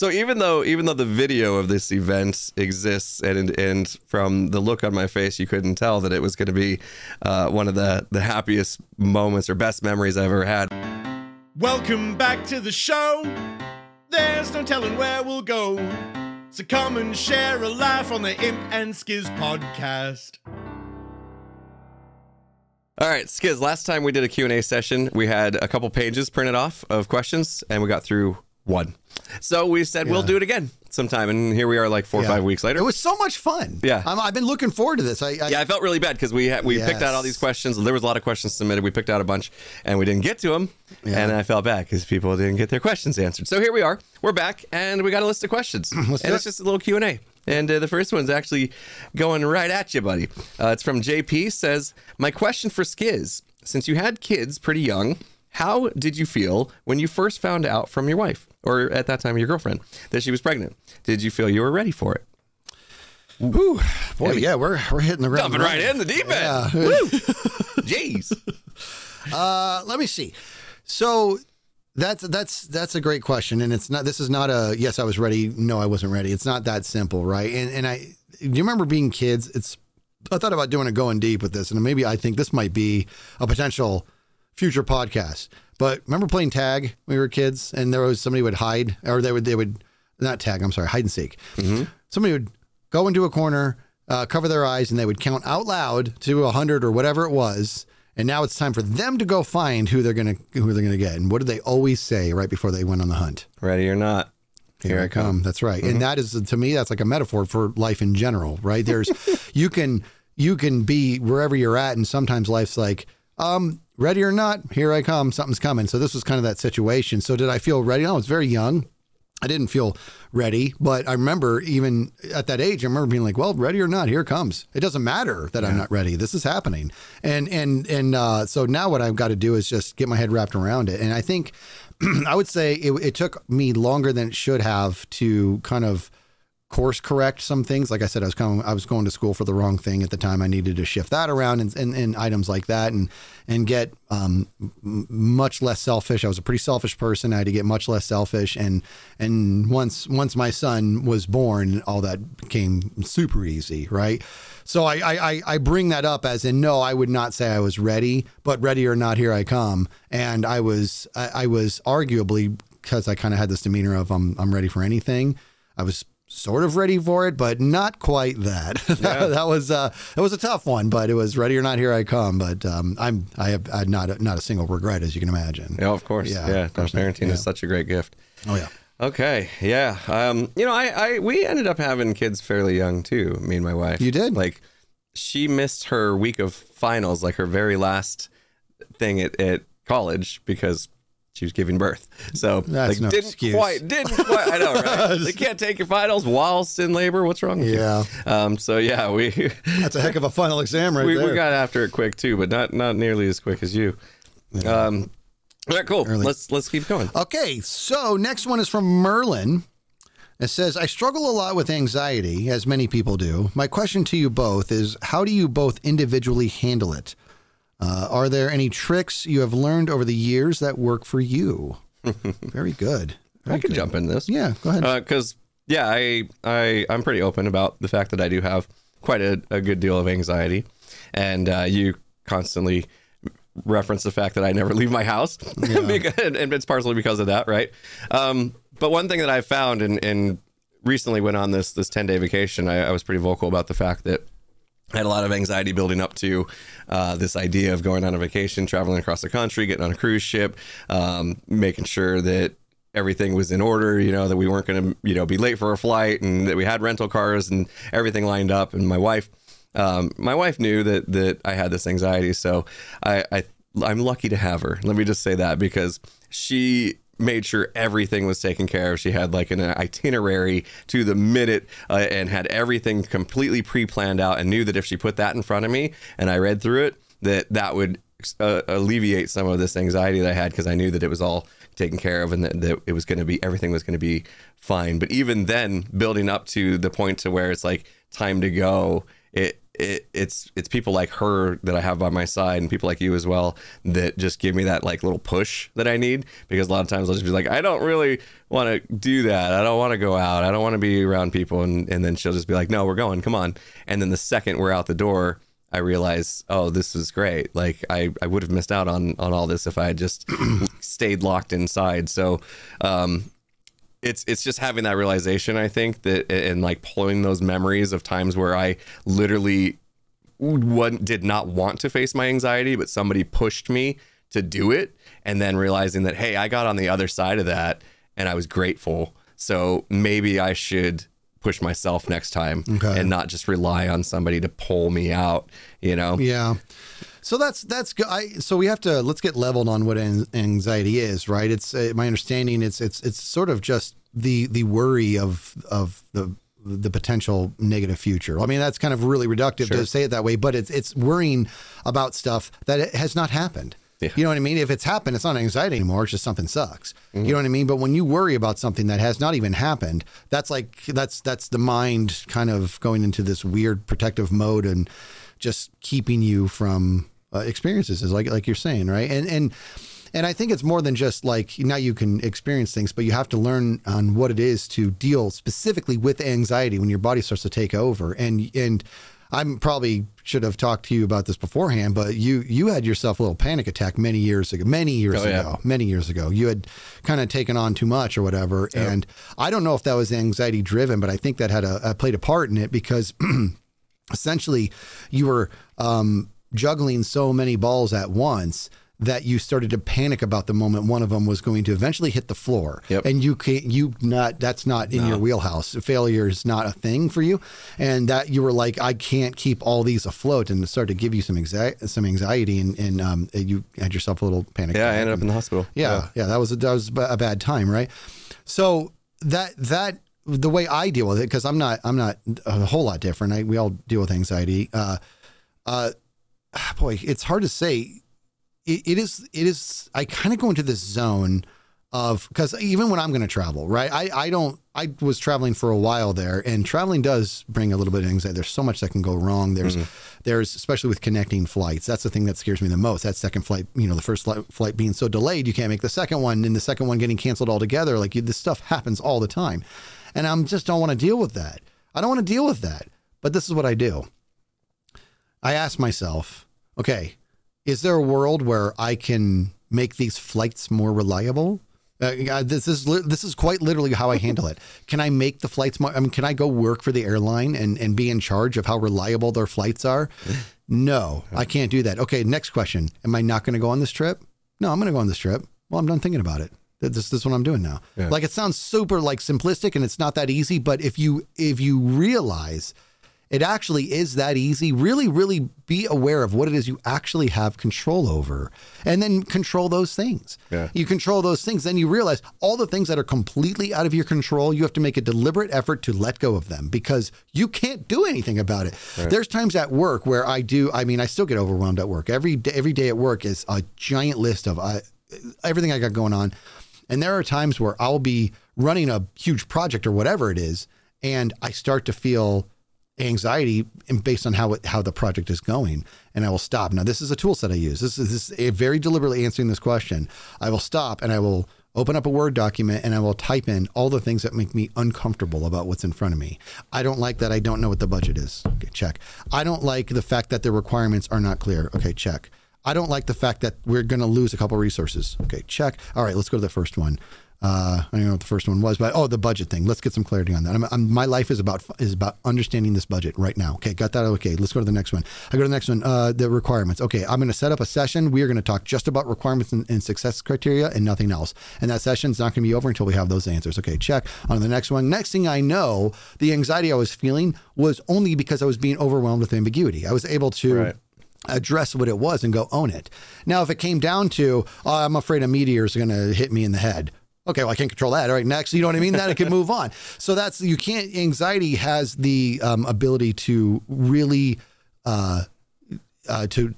So even though the video of this event exists, and from the look on my face, you couldn't tell that it was going to be one of the happiest moments or best memories I ever had. Welcome back to the show. There's no telling where we'll go. So come and share a laugh on the Imp and Skiz podcast. All right, Skiz, last time we did a Q&A session, we had a couple pages printed off of questions, and we got through one. So we said, we'll do it again sometime, and here we are like 4 or 5 weeks later. It was so much fun. Yeah. I've been looking forward to this. I felt really bad because we picked out all these questions. There was a lot of questions submitted. We picked out a bunch, and we didn't get to them, and I felt bad because people didn't get their questions answered. So here we are. We're back, and we got a list of questions, and it's just a little Q&A. And the first one's actually going right at you, buddy. It's from JP. Says, my question for Skiz, since you had kids pretty young, how did you feel when you first found out from your wife, or at that time your girlfriend, that she was pregnant? Did you feel you were ready for it? Ooh, boy, heavy. Yeah, we're hitting the ground. Dumping right in the deep end. Yeah. Woo. Jeez. Let me see. So... That's a great question, and it's not. This is not a yes, I was ready. No, I wasn't ready. It's not that simple, right? And do you remember being kids? I thought about doing a going deep with this, and maybe I think this might be a potential future podcast. But remember playing tag when we were kids, and there was somebody would hide, or they would not tag. I'm sorry, hide and seek. Mm-hmm. Somebody would go into a corner, cover their eyes, and they would count out loud to 100 or whatever it was. And now it's time for them to go find who they're gonna get. And what do they always say right before they went on the hunt? Ready or not, here I come. That's right. Mm-hmm. And that is, to me, that's like a metaphor for life in general, right? There's you can be wherever you're at, and sometimes life's like, ready or not, here I come, something's coming. So this was kind of that situation. So did I feel ready? No, I was very young. I didn't feel ready, but I remember even at that age, I remember being like, well, ready or not, here it comes. It doesn't matter that I'm not ready. This is happening. And so now what I've got to do is just get my head wrapped around it. And I think I would say it took me longer than it should have to kind of course correct some things. Like I said, I was going to school for the wrong thing at the time. I needed to shift that around and items like that and get much less selfish. I was a pretty selfish person. I had to get much less selfish. And once my son was born, all that became super easy, right? So I bring that up as in, no, I would not say I was ready, but ready or not, here I come. And I was arguably, because I kind of had this demeanor of I'm ready for anything. I was sort of ready for it, but not quite that. Yeah. that was a tough one, but it was ready or not, here I come. But I have not a single regret, as you can imagine. Yeah, of course. Yeah, yeah. Parenting is such a great gift. Oh yeah. Okay. Yeah. You know, we ended up having kids fairly young too. Me and my wife. You did? Like, she missed her week of finals, like her very last thing at college, because she was giving birth. So that's like, no didn't excuse. Quite, didn't quite, I know, right? They can't take your finals whilst in labor. What's wrong with you? So yeah, that's a heck of a final exam right there. We got after it quick too, but not nearly as quick as you. Yeah. All right, cool. Early. Let's keep going. Okay, so next one is from Merlin. It says, I struggle a lot with anxiety, as many people do. My question to you both is, how do you both individually handle it? Are there any tricks you have learned over the years that work for you? Very good. Very I could jump in this. Yeah, go ahead. Because, yeah, I'm pretty open about the fact that I do have quite a good deal of anxiety. And you constantly reference the fact that I never leave my house. Yeah. And it's partially because of that, right? But one thing that I found, and recently went on this 10-day vacation, I was pretty vocal about the fact that I had a lot of anxiety building up to this idea of going on a vacation, traveling across the country, getting on a cruise ship, making sure that everything was in order, you know, that we weren't going to, you know, be late for a flight, and that we had rental cars and everything lined up. And my wife knew that I had this anxiety. So I'm lucky to have her. Let me just say that, because she made sure everything was taken care of. She had like an itinerary to the minute, and had everything completely pre-planned out, and knew that if she put that in front of me and I read through it, that would alleviate some of this anxiety that I had, because I knew that it was all taken care of, and that it was going to be, everything was going to be fine. But even then, building up to the point to where it's like time to go, it's people like her that I have by my side, and people like you as well, that just give me that like little push that I need, because a lot of times I'll just be like, I don't really want to do that. I don't want to go out. I don't want to be around people. And then she'll just be like, no, we're going, come on. And then the second we're out the door, I realize, oh, this was great. Like I would have missed out on all this if I had just stayed locked inside. So, it's just having that realization, I think, that, and like pulling those memories of times where I literally did not want to face my anxiety, but somebody pushed me to do it. And then realizing that, hey, I got on the other side of that and I was grateful. So maybe I should push myself next time and not just rely on somebody to pull me out, you know? Yeah. So that's good. So we have to, let's get leveled on what anxiety is, right? It's my understanding. It's sort of just the worry of the potential negative future. I mean, that's kind of really reductive to say it that way, but it's worrying about stuff that it has not happened. Yeah. You know what I mean? If it's happened, it's not anxiety anymore. It's just something sucks. Mm-hmm. You know what I mean? But when you worry about something that has not even happened, that's like, that's the mind kind of going into this weird protective mode and just keeping you from experiences, is like you're saying, right? And I think it's more than just like, now you can experience things, but you have to learn on what it is to deal specifically with anxiety when your body starts to take over. And I'm probably should have talked to you about this beforehand, but you had yourself a little panic attack many years ago. You had kind of taken on too much or whatever. Yep. And I don't know if that was anxiety driven, but I think that had played a part in it, because essentially you were juggling so many balls at once that you started to panic about the moment one of them was going to eventually hit the floor. Yep. And you can't, that's not in your wheelhouse. Failure is not a thing for you. And that you were like, I can't keep all these afloat, and it started to give you some anxiety, and you had yourself a little panic. Yeah. I ended up in the hospital. Yeah. Yeah. That was a bad time. Right. So that the way I deal with it, cause I'm not a whole lot different. We all deal with anxiety. Boy, it's hard to say. It is, I kind of go into this zone of, because even when I'm going to travel, right? I was traveling for a while there, and traveling does bring a little bit of anxiety. There's so much that can go wrong. There's, especially with connecting flights, that's the thing that scares me the most. That second flight, you know, the first flight being so delayed, you can't make the second one, and the second one getting canceled altogether. Like this stuff happens all the time. And I'm just don't want to deal with that. I don't want to deal with that, but this is what I do. I ask myself, okay, is there a world where I can make these flights more reliable? This is quite literally how I handle it. Can I make the flights more? I mean, can I go work for the airline and be in charge of how reliable their flights are? No, I can't do that. Okay, next question. Am I not going to go on this trip? No, I'm going to go on this trip. Well, I'm done thinking about it. This is what I'm doing now. Yeah. Like it sounds super like simplistic, and it's not that easy. But if you realize it actually is that easy, really, really be aware of what it is you actually have control over, and then control those things. Yeah. You control those things, then you realize all the things that are completely out of your control, you have to make a deliberate effort to let go of them, because you can't do anything about it. Right. There's times at work where I still get overwhelmed at work. Every day at work is a giant list of everything I got going on. And there are times where I'll be running a huge project or whatever it is, and I start to feel anxiety based on how the project is going, and I will stop. Now, this is a tool set I use. This is very deliberately answering this question. I will stop, and I will open up a Word document, and I will type in all the things that make me uncomfortable about what's in front of me. I don't like that I don't know what the budget is. Okay, check. I don't like the fact that the requirements are not clear. Okay, check. I don't like the fact that we're going to lose a couple resources. Okay, check. All right, let's go to the first one. I don't know what the first one was, but the budget thing. Let's get some clarity on that. My life is about understanding this budget right now. Okay, got that. Okay, let's go to the next one. I go to the next one. The requirements. Okay, I'm going to set up a session. We are going to talk just about requirements and success criteria and nothing else. And that session's not going to be over until we have those answers. Okay, check. On to the next one. Next thing I know, the anxiety I was feeling was only because I was being overwhelmed with ambiguity. I was able to. Right. Address what it was and go own it. Now, if it came down to, I'm afraid a meteor is going to hit me in the head. Okay, well, I can't control that. All right, next. You know what I mean? Then I can move on. So that's, you can't, anxiety has the ability to really, to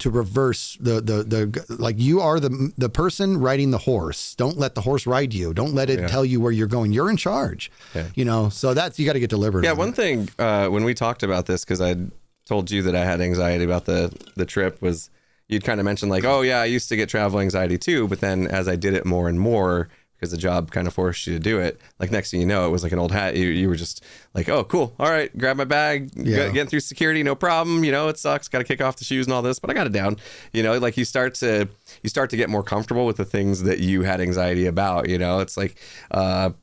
reverse the like you are the person riding the horse. Don't let the horse ride you. Don't let it tell you where you're going. You're in charge, you know? So that's, you got to get deliberate. Yeah. One thing, when we talked about this, cause I'd, told you that I had anxiety about the trip was you'd kind of mentioned like, oh yeah, I used to get travel anxiety too, but then as I did it more and more, because the job kind of forced you to do it, like next thing you know, it was like an old hat. You were just like, oh, cool. All right, grab my bag, get through security, no problem. You know, it sucks. Got to kick off the shoes and all this, but I got it down. You know, like you start to get more comfortable with the things that you had anxiety about. You know, it's like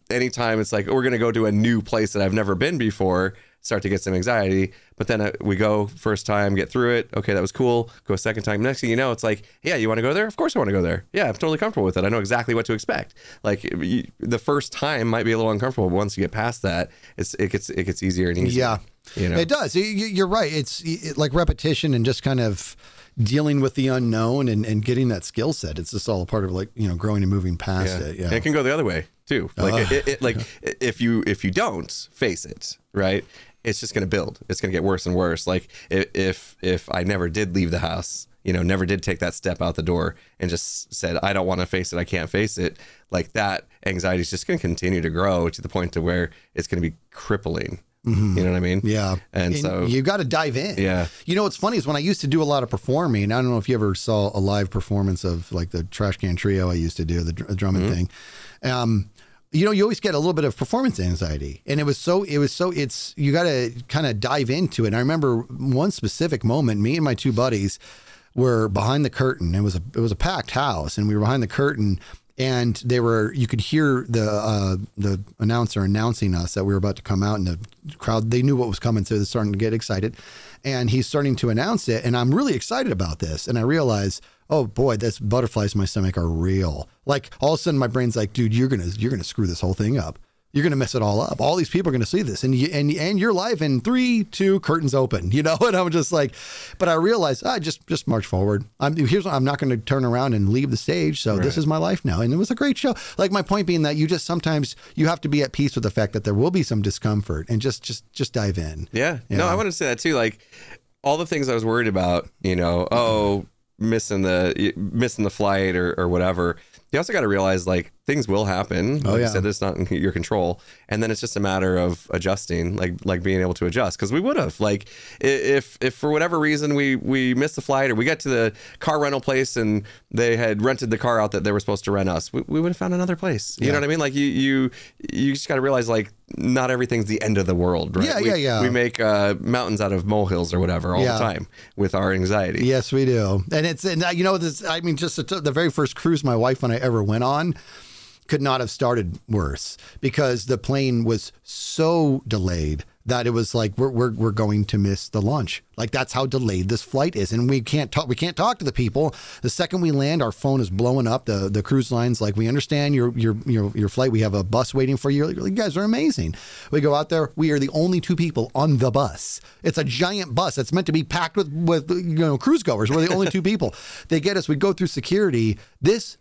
anytime it's like, oh, we're going to go to a new place that I've never been before, start to get some anxiety. But then we go first time, get through it. Okay, that was cool. Go second time. Next thing you know, it's like, yeah, you want to go there? Of course I want to go there. Yeah, I'm totally comfortable with it. I know exactly what to expect. Like the first time might be a little uncomfortable, but once you get past that, it gets easier and easier. Yeah, you know? It does. You're right. It's like repetition and just kind of dealing with the unknown and getting that skill set. It's just all a part of like, you know, growing and moving past it. Yeah, it can go the other way too. Like if you don't face it, right? It's just going to build. It's going to get worse and worse. Like if I never did leave the house, you know, never did take that step out the door and just said, I don't want to face it. I can't face it. Like that anxiety is just going to continue to grow to the point to where it's going to be crippling. Mm-hmm. You know what I mean? Yeah. And so you got to dive in. Yeah. You know, what's funny is when I used to do a lot of performing, I don't know if you ever saw a live performance of like the Trash Can Trio I used to do, the drumming thing. You know, you always get a little bit of performance anxiety, and it's you got to kind of dive into it. And I remember one specific moment, me and my two buddies were behind the curtain. It was a packed house, and we were behind the curtain, and you could hear the announcer announcing us that we were about to come out, and the crowd, they knew what was coming. So they're starting to get excited, and he's starting to announce it. And I'm really excited about this. And I realize, oh boy, that's butterflies in my stomach are real. Like all of a sudden my brain's like, dude, you're going to screw this whole thing up. You're going to mess it all up. All these people are going to see this. And you're live in 3, 2, curtains open, you know? And I'm just like, but I realized just march forward. I'm not going to turn around and leave the stage. So this is my life now. And it was a great show. Like my point being that you just, sometimes you have to be at peace with the fact that there will be some discomfort and just dive in. Yeah. No, I want to say that too. Like all the things I was worried about, you know, missing the flight or whatever. You also got to realize like things will happen. Like you said, it's not in your control. And then it's just a matter of adjusting, like being able to adjust. Cause we would have, like, if for whatever reason we missed the flight or we got to the car rental place and they had rented the car out that they were supposed to rent us, we would have found another place. You know what I mean? Like you just got to realize like not everything's the end of the world, right? Yeah. We make mountains out of molehills or whatever all the time with our anxiety. Yes, we do. And you know, this, I mean, just the very first cruise my wife and I ever went on could not have started worse because the plane was so delayed that it was like we're going to miss the launch. Like that's how delayed this flight is, and we can't talk to the people. The second we land, our phone is blowing up. The cruise line's like, we understand your flight. We have a bus waiting for you. You guys are amazing. We go out there. We are the only two people on the bus. It's a giant bus that's meant to be packed with you know, cruise goers. We're the only two people. They get us. We go through security. This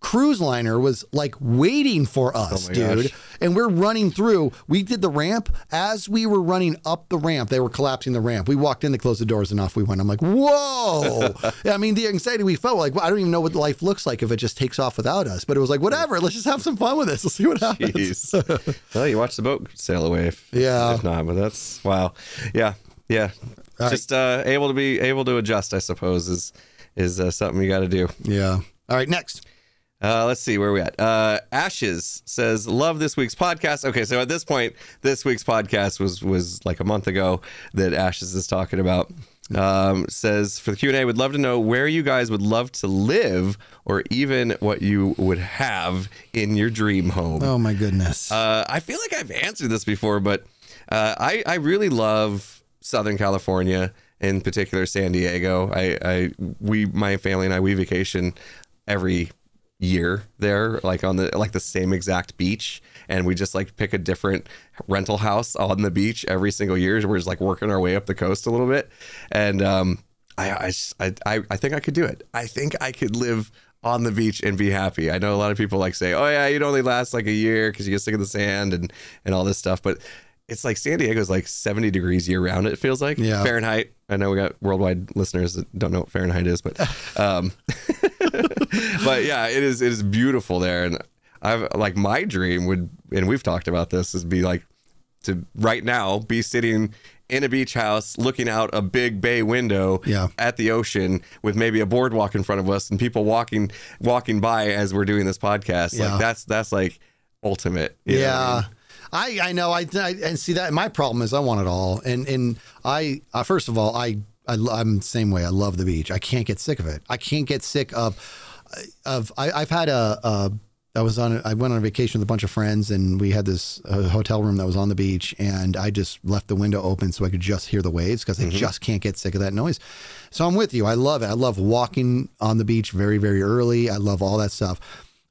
cruise liner was like waiting for us, dude. And we're running through. We did the ramp. As we were running up the ramp, they were collapsing the ramp. We walked in, they closed the doors, and off we went. I'm like, whoa. I mean, the anxiety we felt, like, well, I don't even know what life looks like if it just takes off without us. But it was like, whatever, let's just have some fun with this. Let's see what happens. Well, you watch the boat sail away. If not, but that's, wow. Yeah. Just able to adjust, I suppose, is something you got to do. Yeah. All right, next. Let's see, where are we at? Ashes says, love this week's podcast. Okay, so at this point, this week's podcast was like a month ago that Ashes is talking about. Says, for the Q&A, would love to know where you guys would love to live or even what you would have in your dream home. Oh, my goodness. I feel like I've answered this before, but I really love Southern California, in particular San Diego. My family and I, we vacation every year there, like on the same exact beach, and we just like pick a different rental house on the beach every single year. We're just like working our way up the coast a little bit, and I think I could do it. I think I could live on the beach and be happy. I know a lot of people like say, oh yeah, you'd only last like a year because you get sick of the sand and all this stuff, but it's like San Diego's like 70 degrees year round, it feels like. Yeah. Fahrenheit. I know we got worldwide listeners that don't know what Fahrenheit is, but but yeah, it is beautiful there. And I've, like, my dream would, and we've talked about this, is be like to right now be sitting in a beach house looking out a big bay window at the ocean with maybe a boardwalk in front of us and people walking by as we're doing this podcast. Like that's like ultimate. I know. I and see that my problem is I want it all. And I first of all, I'm the same way. I love the beach. I can't get sick of it. I can't get sick of I've had I went on a vacation with a bunch of friends and we had this hotel room that was on the beach and I just left the window open so I could just hear the waves because I just can't get sick of that noise. So I'm with you. I love it. I love walking on the beach very, very early. I love all that stuff.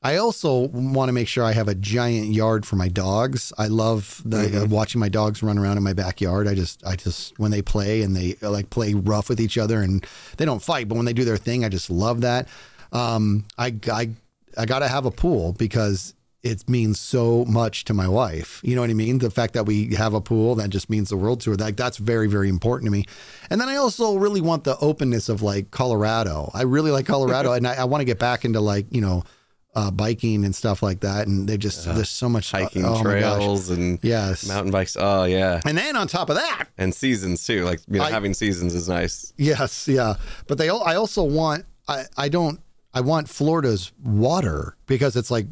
I also want to make sure I have a giant yard for my dogs. I love the, watching my dogs run around in my backyard. I just, when they play and they like play rough with each other and they don't fight, but when they do their thing, I just love that. I got to have a pool because it means so much to my wife. You know what I mean? The fact that we have a pool, that just means the world to her. Like, that's very, very important to me. And then I also really want the openness of like Colorado. I really like Colorado and I want to get back into like, you know, biking and stuff like that, and they just there's so much hiking trails and mountain bikes. Oh yeah, and then on top of that, and seasons too. Like you know, having seasons is nice. Yes, yeah, but they. I also want. I want Florida's water because it's like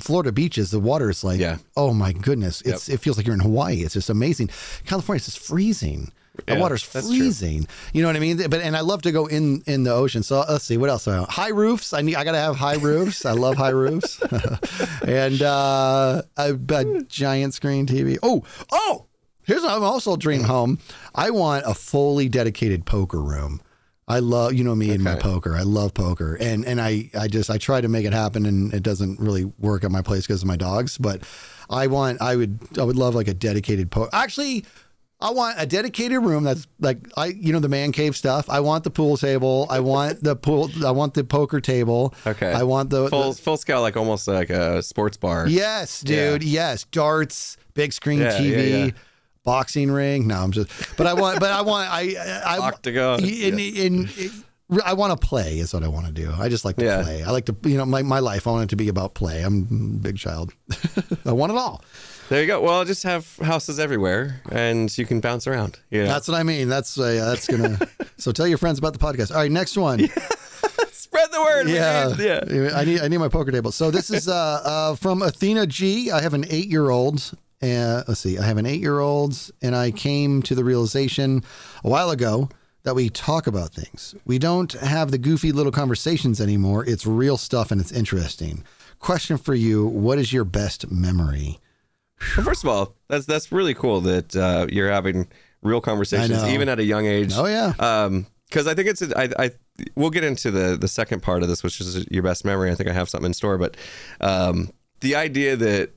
Florida beaches. The water is like oh my goodness, it's it feels like you're in Hawaii. It's just amazing. California is just freezing. The water's freezing. You know what I mean? But and I love to go in the ocean. So let's see what else. High roofs. I gotta have high roofs. I love high roofs. And a giant screen TV. Oh, here's also a dream home. I want a fully dedicated poker room. I love, you know me and my poker. I love poker. And I try to make it happen and it doesn't really work at my place because of my dogs. But I would love like a dedicated poker. Actually, I want a dedicated room that's like you know, the man cave stuff. I want the pool table. I want the pool. I want the poker table. Okay. I want the full scale, like almost like a sports bar. Yes, dude. Yeah. Yes, darts, big screen TV, boxing ring. No, I'm just. But I want. But I want. I octagon. I want to play is what I want to do. I just like to play. I like to, you know, my life, I want it to be about play. I'm a big child. I want it all. There you go. Well, just have houses everywhere and you can bounce around. Yeah. That's what I mean. That's going to, so tell your friends about the podcast. All right. Next one. Yeah. Spread the word. Yeah. Yeah. I need my poker table. So this is from Athena G. I have an 8-year-old. Let's see. I have an 8-year-old and I came to the realization a while ago that we talk about things. We don't have the goofy little conversations anymore. It's real stuff and it's interesting. Question for you. What is your best memory? Well, first of all, that's really cool that you're having real conversations, even at a young age. Oh, yeah. Because I think it's we'll get into the second part of this, which is your best memory. I think I have something in store. But the idea that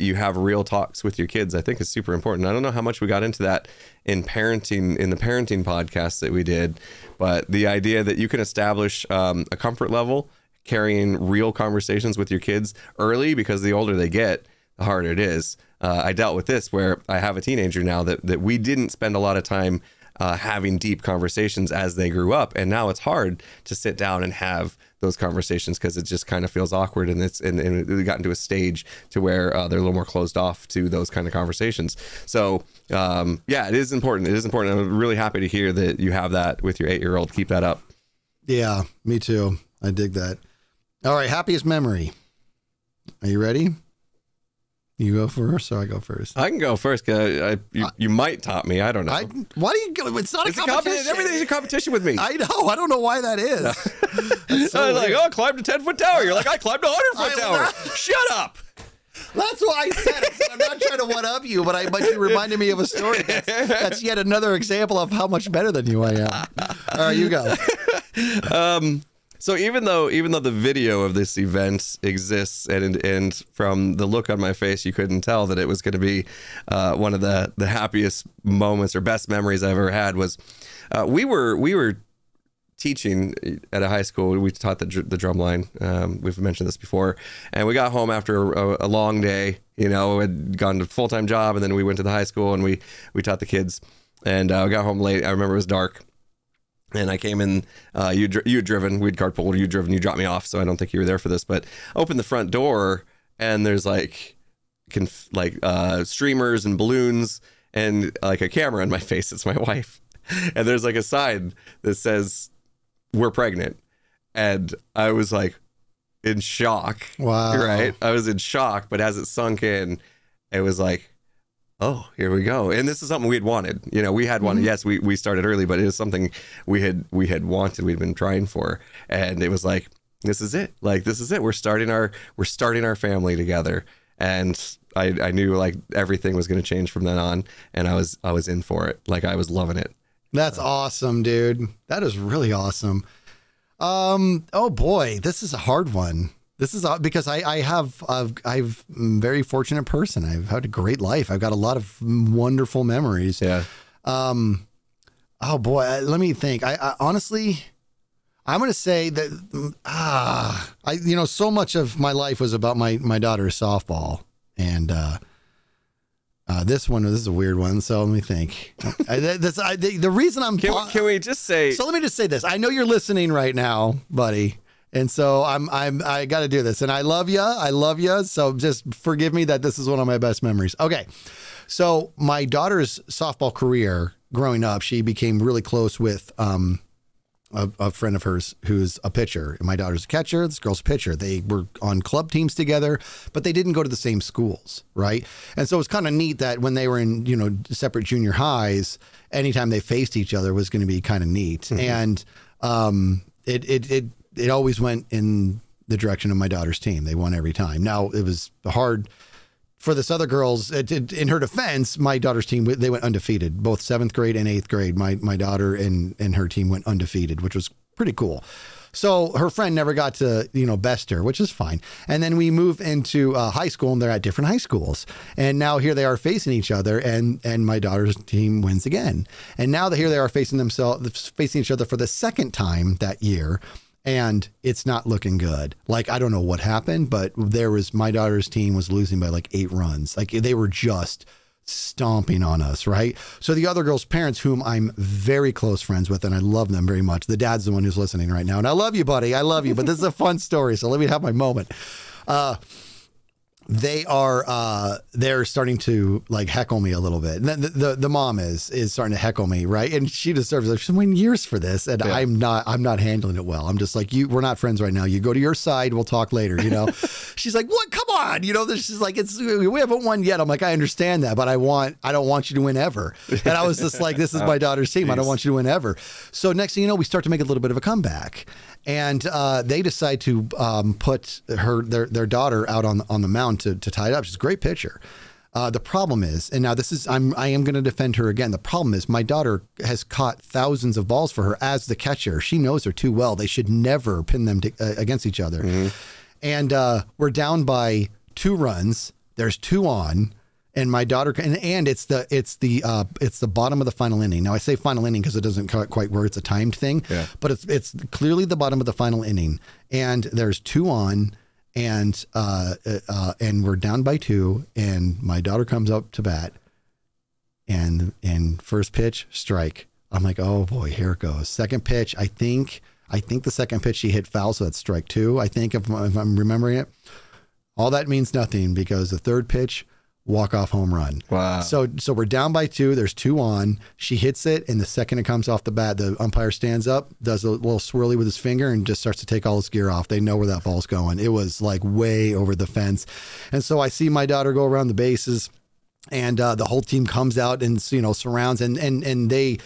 you have real talks with your kids, I think is super important. I don't know how much we got into that in parenting, in the parenting podcast that we did, but the idea that you can establish a comfort level carrying real conversations with your kids early, because the older they get, the harder it is. I dealt with this where I have a teenager now that we didn't spend a lot of time having deep conversations as they grew up. And now it's hard to sit down and have those conversations because it just kind of feels awkward, and and we got into a stage to where they're a little more closed off to those kind of conversations. So yeah, it is important. It is important. I'm really happy to hear that you have that with your 8-year-old. Keep that up. Yeah, me too. I dig that. All right, happiest memory. Are you ready? You go first, or I go first? I can go first because you might top me. I don't know. Why do you go? It's not a competition. Everything's a competition with me. I know. I don't know why that is. That's so like, oh, I climbed a 10-foot tower. You're like, I climbed a 100-foot tower. Shut up. That's why I said it. I'm not trying to one-up you, but you reminded me of a story. That's yet another example of how much better than you I am. All right, you go. So even though the video of this event exists, and from the look on my face, you couldn't tell that it was going to be one of the happiest moments or best memories I've ever had, was we were teaching at a high school. We taught the drum line. We've mentioned this before. And we got home after a long day. You know, we had gone to a full-time job, and then we went to the high school, and we taught the kids. And we got home late. I remember it was dark. And I came in, you had driven, we'd carpooled, you'd driven, you dropped me off. So I don't think you were there for this, but opened the front door and there's like streamers and balloons and like a camera in my face. It's my wife. And there's like a sign that says, "We're pregnant." And I was like in shock. Wow. Right. I was in shock, but as it sunk in, it was like, oh, here we go. And this is something we had wanted. You know, we had one. Yes, we started early, but it was something we had wanted. We'd been trying for, and it was like, this is it. Like, this is it. We're starting our family together. And I knew like everything was going to change from then on. And I was in for it. Like, I was loving it. That's awesome, dude. That is really awesome. Oh boy, this is a hard one. This is because I've I'm a very fortunate person. I've had a great life. I've got a lot of wonderful memories. Yeah. Oh boy, let me think. I honestly, I'm going to say that, you know, so much of my life was about my daughter's softball, and, this is a weird one. So let me think. The reason I'm, can we just say, so let me just say this. I know you're listening right now, buddy. And so I got to do this, and I love you. I love you. So just forgive me that this is one of my best memories. Okay. So my daughter's softball career growing up, she became really close with, a friend of hers who's a pitcher, and my daughter's a catcher. This girl's a pitcher. They were on club teams together, but they didn't go to the same schools, right? And so it was kind of neat that when they were in, you know, separate junior highs, anytime they faced each other was going to be kind of neat. Mm-hmm. And it always went in the direction of my daughter's team. They won every time. Now it was hard for this other girl's. In her defense, my daughter's team, they went undefeated, both 7th grade and 8th grade. My daughter and her team went undefeated, which was pretty cool. So her friend never got to, you know, best her, which is fine. And then we move into high school, and they're at different high schools. And now here they are facing each other, and my daughter's team wins again. And now here they are facing each other for the second time that year. And it's not looking good. Like, I don't know what happened, but my daughter's team was losing by like 8 runs. Like, they were just stomping on us, right? So the other girl's parents, whom I'm very close friends with, and I love them very much. The dad's the one who's listening right now. And I love you, buddy. I love you, but this is a fun story. So let me have my moment. They're starting to like heckle me a little bit. And the mom is starting to heckle me, right? And she deserves it. She's waiting years for this, and yeah. I'm not handling it well. I'm just like, we're not friends right now. You go to your side, we'll talk later, you know? She's like, what? Come on. You know, this is like, we haven't won yet. I'm like, I understand that, but I don't want you to win ever. And I was just like, this is my daughter's team. Geez. I don't want you to win ever. So next thing you know, we start to make a little bit of a comeback, and they decide to put their daughter out on the mound to tie it up. She's a great pitcher. The problem is, and now this is, I am going to defend her again. The problem is my daughter has caught thousands of balls for her as the catcher. She knows her too well. They should never pin them against each other. Mm-hmm. And we're down by 2 runs. There's 2 on, and my daughter, and it's the bottom of the final inning. Now I say final inning because it doesn't quite where it's a timed thing, yeah. But it's clearly the bottom of the final inning, and there's 2 on. And we're down by 2, and my daughter comes up to bat, and first pitch, strike. I'm like, oh boy, here it goes. Second pitch, I think the second pitch she hit foul, so that's strike 2. I think if I'm remembering it. All that means nothing, because the third pitch, walk-off home run. Wow. So we're down by 2. There's 2 on. She hits it, and the second it comes off the bat, the umpire stands up, does a little swirly with his finger, and just starts to take all his gear off. They know where that ball's going. It was like way over the fence. And so I see my daughter go around the bases, and the whole team comes out and, you know, surrounds, and they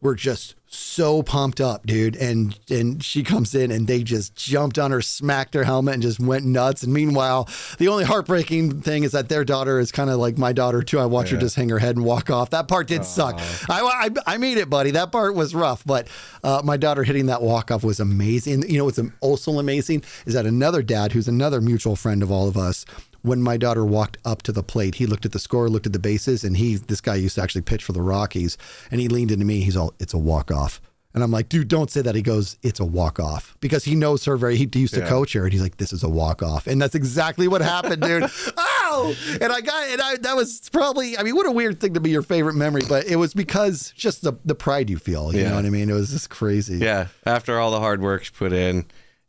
were just so pumped up, dude. And she comes in, and they just jumped on her, smacked her helmet, and just went nuts. And meanwhile, the only heartbreaking thing is that their daughter is kind of like my daughter too. I watch her just hang her head and walk off. That part did suck. I mean it, buddy. That part was rough, but my daughter hitting that walk off was amazing. You know, what's also amazing is that another dad, who's another mutual friend of all of us, when my daughter walked up to the plate, he looked at the score, looked at the bases, and this guy used to actually pitch for the Rockies, and he leaned into me. He's all, it's a walk-off. And I'm like, dude, don't say that. He goes, it's a walk-off. Because he knows her very, he used to coach her, and he's like, this is a walk-off. And that's exactly what happened, dude. Oh! That was probably, I mean, what a weird thing to be your favorite memory, but it was because just the pride you feel, you know what I mean? It was just crazy. Yeah, after all the hard work you put in,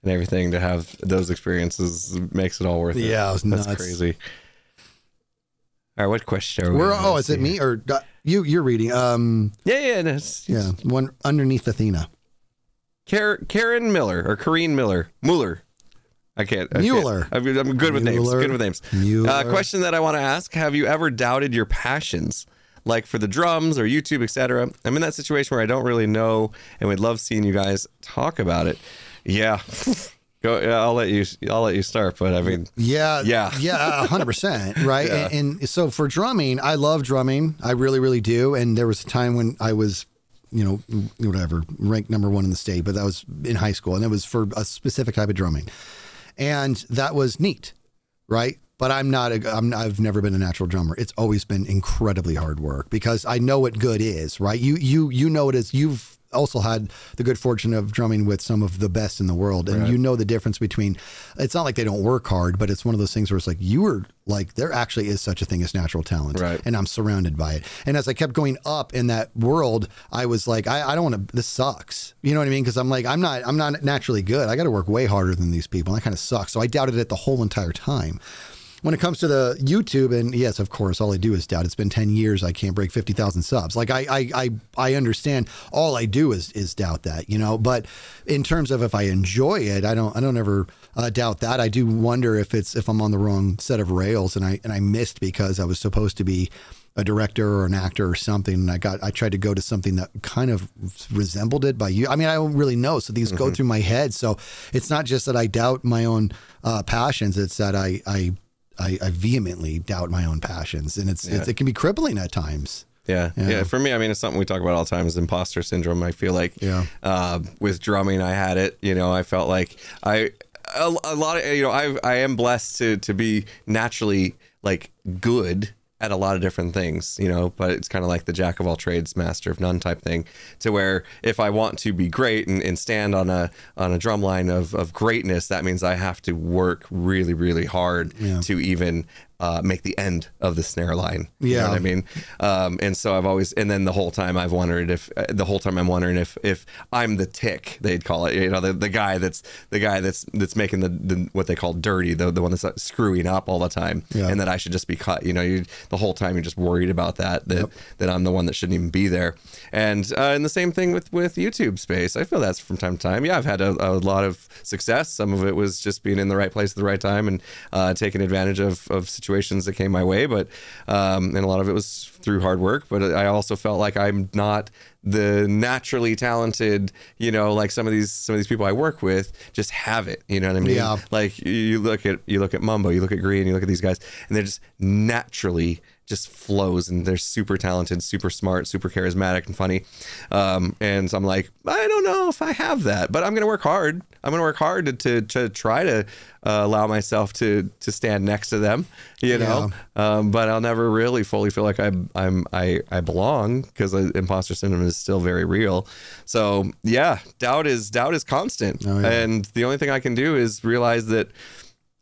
and everything, to have those experiences makes it all worth it. Yeah, it was nuts. That's crazy. All right, what question are we? Oh, is it me or you? You're reading. Yeah. One underneath Athena. Karen Mueller. Mueller. I'm good with names. Question that I want to ask: have you ever doubted your passions, like for the drums or YouTube, etc.? I'm in that situation where I don't really know, and would love seeing you guys talk about it. Yeah. Go, I'll let you start, but I mean, yeah, 100%, right? Yeah. And so for drumming, I love drumming. I really, really do. And there was a time when I was, you know, whatever, ranked #1 in the state, but that was in high school, and it was for a specific type of drumming, and that was neat, right? But I've never been a natural drummer. It's always been incredibly hard work because I know what good is, right? You know it is. You've also had the good fortune of drumming with some of the best in the world, and right. You know the difference between, it's not like they don't work hard, but it's one of those things where it's like, you are like, there actually is such a thing as natural talent, right? And I'm surrounded by it. And as I kept going up in that world, I was like, I don't want to, this sucks, you know what I mean? Because I'm like, I'm not naturally good. I got to work way harder than these people, and that kind of sucks. So I doubted it the whole entire time. When it comes to the YouTube, and yes, of course, all I do is doubt. It's been 10 years. I can't break 50,000 subs. Like I understand. All I do is doubt that, you know. But in terms of if I enjoy it, I don't ever doubt that. I do wonder if I'm on the wrong set of rails and I missed because I was supposed to be a director or an actor or something, and I tried to go to something that kind of resembled it by you. I mean, I don't really know. So these go through my head. So it's not just that I doubt my own passions. It's that I vehemently doubt my own passions, and it can be crippling at times. Yeah. You know? Yeah. For me, I mean, it's something we talk about all the time is imposter syndrome. I feel like, yeah. With drumming, I had it, you know, I felt like a lot of, you know, I am blessed to be naturally like good at a lot of different things, you know, but it's kind of like the jack of all trades, master of none type thing, to where if I want to be great and stand on a drum line of greatness, that means I have to work really, really hard to even make the end of the snare line. Yeah. You know what I mean? And so I've always, and then the whole time I've wondered if, the whole time I'm wondering if I'm the tick, they'd call it, you know, the guy that's making the what they call dirty, the one that's screwing up all the time, and that I should just be cut, you know, the whole time you're just worried about that I'm the one that shouldn't even be there. And the same thing with YouTube space. I feel that's from time to time. Yeah. I've had a lot of success. Some of it was just being in the right place at the right time and taking advantage of situations that came my way, but and a lot of it was through hard work. But I also felt like I'm not the naturally talented, you know, like some of these people I work with just have it, you know what I mean? Yeah. Like you look at Mumbo, you look at Green, you look at these guys, and they're just naturally just flows, and they're super talented, super smart, super charismatic and funny. And so I'm like, I don't know if I have that, but I'm gonna work hard. I'm gonna work hard to try to allow myself to stand next to them, you know. Yeah. But I'll never really fully feel like I belong, because imposter syndrome is still very real. So yeah, doubt is constant. Oh, yeah. And the only thing I can do is realize that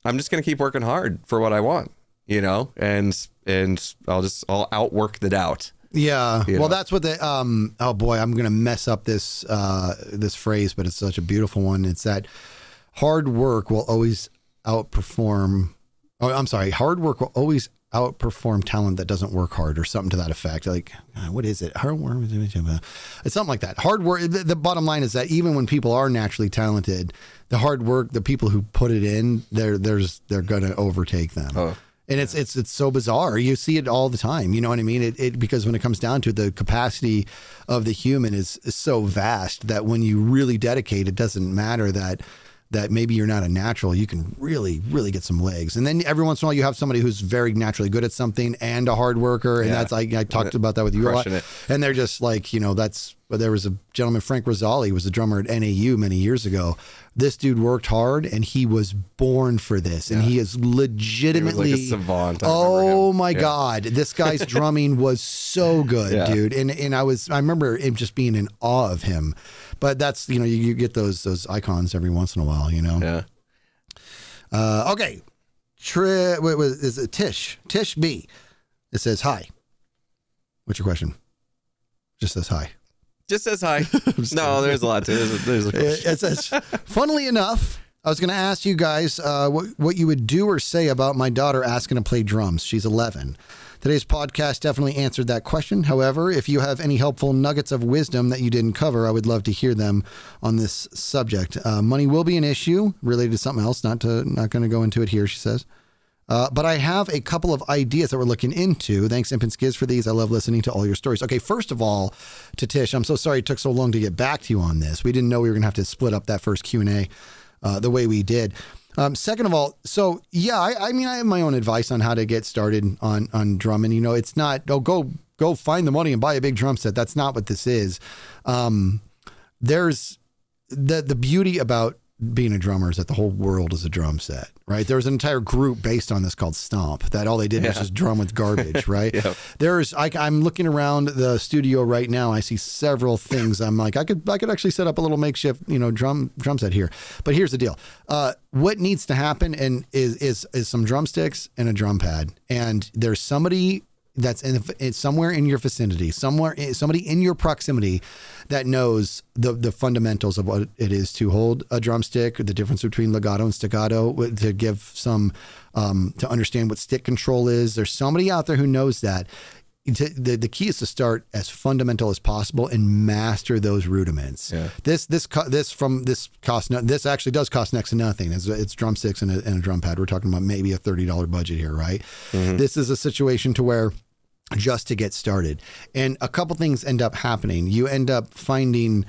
I'm just gonna keep working hard for what I want, you know, and I'll outwork the doubt. Yeah. You know? Well, that's what the, oh boy, I'm going to mess up this, this phrase, but it's such a beautiful one. It's that hard work will always outperform. Oh, I'm sorry. Hard work will always outperform talent that doesn't work hard, or something to that effect. Like, what is it? Hard work. It's something like that. Hard work. The bottom line is that even when people are naturally talented, the hard work, the people who put it in, they're going to overtake them. Oh. And it's so bizarre. You see it all the time. You know what I mean? It because when it comes down to it, the capacity of the human is so vast that when you really dedicate, it doesn't matter that maybe you're not a natural. You can really, really get some legs. And then every once in a while, you have somebody who's very naturally good at something and a hard worker. And that's I talked about that with you a lot. And they're just like, you know, that's. But there was a gentleman, Frank Rosali, was a drummer at NAU many years ago. This dude worked hard, and he was born for this, and he is legitimately he was like a savant. Oh my God, this guy's drumming was so good, dude. And I remember him just being in awe of him. But that's, you know, you get those icons every once in a while, you know. Yeah. Okay, is it Tish B? It says hi. What's your question? Just says hi. Just says hi. No, there's a lot to it. There's a question. It says, funnily enough, I was going to ask you guys what you would do or say about my daughter asking to play drums. She's 11. Today's podcast definitely answered that question. However, if you have any helpful nuggets of wisdom that you didn't cover, I would love to hear them on this subject. Money will be an issue related to something else. Not going to go into it here, she says. But I have a couple of ideas that we're looking into. Thanks, Imp and Skiz, for these. I love listening to all your stories. Okay, first of all, to Tish, I'm so sorry it took so long to get back to you on this. We didn't know we were going to have to split up that first Q&A the way we did. Second of all, so yeah, I mean, I have my own advice on how to get started on drumming. You know, it's not, oh, go find the money and buy a big drum set. That's not what this is. There's the beauty about being a drummer is that the whole world is a drum set, right? There was an entire group based on this called Stomp that all they did was just drum with garbage, right? Yep. There's, I'm looking around the studio right now. I see several things. I'm like, I could actually set up a little makeshift, you know, drum set here. But here's the deal. What needs to happen and is some drumsticks and a drum pad. And there's somebody that's in somewhere in your vicinity, somebody in your proximity that knows the fundamentals of what it is to hold a drumstick, the difference between legato and staccato, to give some, to understand what stick control is. There's somebody out there who knows that. The key is to start as fundamental as possible and master those rudiments. Yeah. This actually does cost next to nothing. It's drumsticks and a drum pad. We're talking about maybe a $30 budget here, right? Mm-hmm. This is a situation to where just to get started, and a couple things end up happening. You end up finding,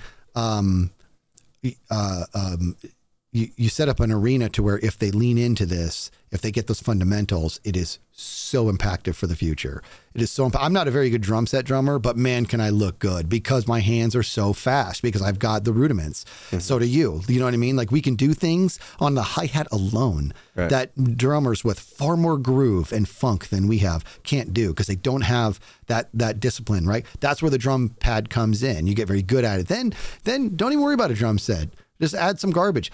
you set up an arena to where if they lean into this, if they get those fundamentals, it is so impactful for the future. It is so, I'm not a very good drum set drummer, but man, can I look good because my hands are so fast because I've got the rudiments. Mm-hmm. So do you, you know what I mean? Like we can do things on the hi-hat alone that drummers with far more groove and funk than we have can't do because they don't have that discipline, right? That's where the drum pad comes in. You get very good at it. Then don't even worry about a drum set. Just add some garbage.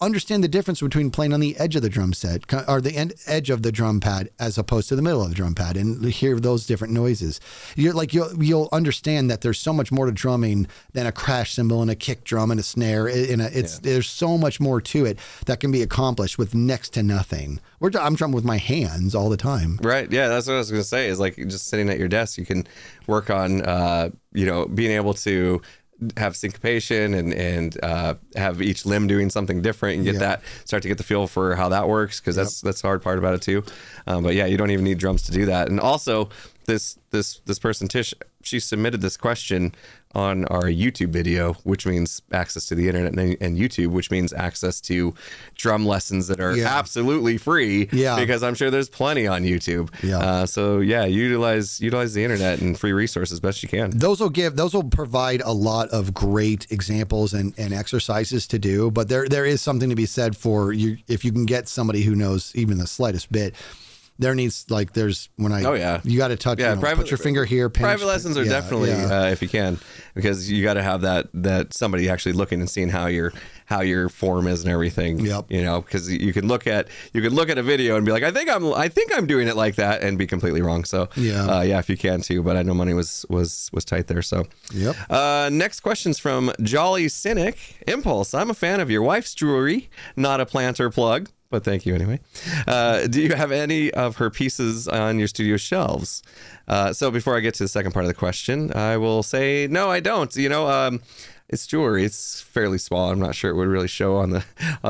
Understand the difference between playing on the edge of the drum set or the edge of the drum pad as opposed to the middle of the drum pad and hear those different noises. You're like, you'll understand that there's so much more to drumming than a crash cymbal and a kick drum and a snare. There's so much more to it that can be accomplished with next to nothing. I'm drumming with my hands all the time. Right. Yeah. That's what I was going to say is like just sitting at your desk, you can work on, you know, being able to have syncopation and have each limb doing something different and get that, start to get the feel for how that works. Cause that's the hard part about it too. But yeah, you don't even need drums to do that. And also this person, Tish, she submitted this question on our YouTube video, which means access to the internet and YouTube, which means access to drum lessons that are absolutely free because I'm sure there's plenty on YouTube. Yeah. So yeah, utilize the internet and free resources best you can. Those will provide a lot of great examples and exercises to do, but there is something to be said for you. If you can get somebody who knows even the slightest bit, there needs, like, there's when I, you got to touch, you know, put your finger here. Pinch, private lessons are definitely, if you can, because you got to have that somebody actually looking and seeing how your form is and everything, you know, because you can look at a video and be like, I think I'm doing it like that and be completely wrong. So yeah, if you can too, but I know money was tight there. So next question's from Jolly Cynic Impulse. I'm a fan of your wife's jewelry, not a planter plug. But thank you anyway. Do you have any of her pieces on your studio shelves? So before I get to the second part of the question, I will say, no, I don't. You know, it's jewelry. It's fairly small. I'm not sure it would really show on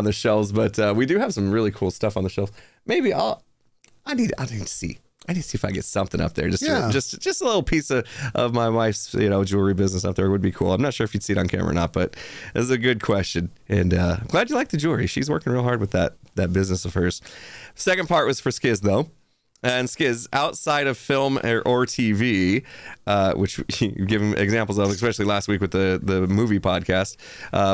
the shelves, but we do have some really cool stuff on the shelves. Maybe I need to see. I need to see if I get something up there. Just, just a little piece of my wife's, you know, jewelry business up there would be cool. I'm not sure if you'd see it on camera or not, but this is a good question. And I'm glad you like the jewelry. She's working real hard with that business of hers. Second part was for Skiz though. And Skiz, outside of film or TV, which you give him examples of, especially last week with the movie podcast,